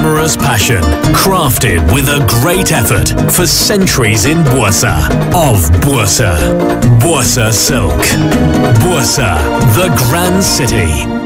glamorous passion, crafted with a great effort for centuries in Bursa. Of Bursa, Bursa silk. Bursa, the grand city.